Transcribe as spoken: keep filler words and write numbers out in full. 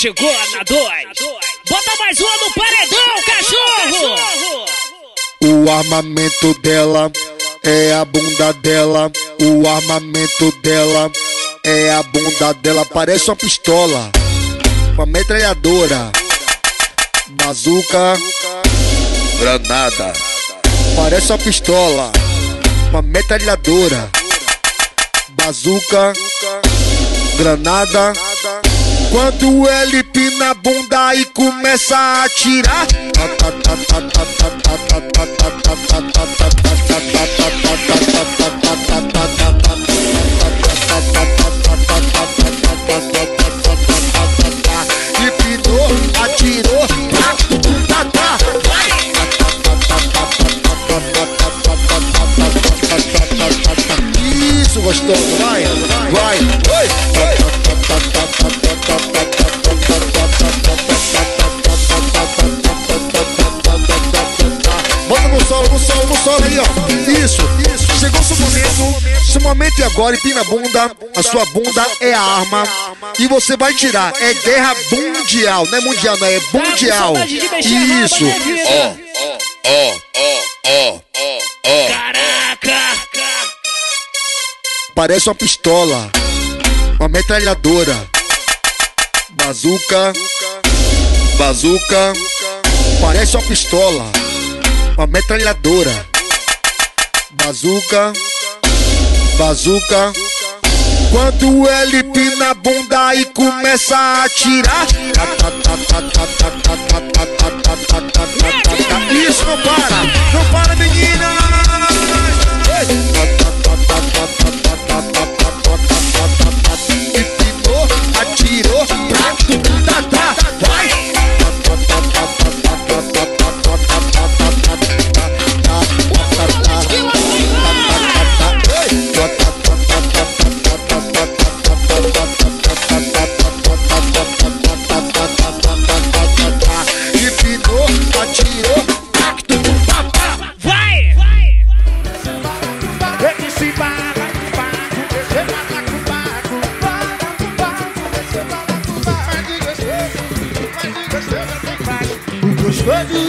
chegou na dois. Bota mais uma no paredão, cachorro! O armamento dela é a bunda dela. O armamento dela é a bunda dela. Parece uma pistola, uma metralhadora, bazuca, granada. Parece uma pistola, uma metralhadora, bazuca, granada. Quando ele pina a bunda e começa a atirar, e pinou, atirou, tá, tá, isso, gostoso, vai, vai, vai, vai. Bota no solo, no solo, no solo aí, ó. Isso, isso. Chegou seu momento. Seu momento é agora, empina a bunda. A sua bunda é a arma. E você vai tirar. É guerra bundial. Não é mundial, não. É bundial. Isso. Ó, ó, ó, ó, ó. Caraca. Parece uma pistola, uma metralhadora, bazuca, bazuca. Parece uma pistola, uma metralhadora, bazuca, bazuca. Quando ele pina a bunda e começa a atirar, isso não para, não para, menina. Good.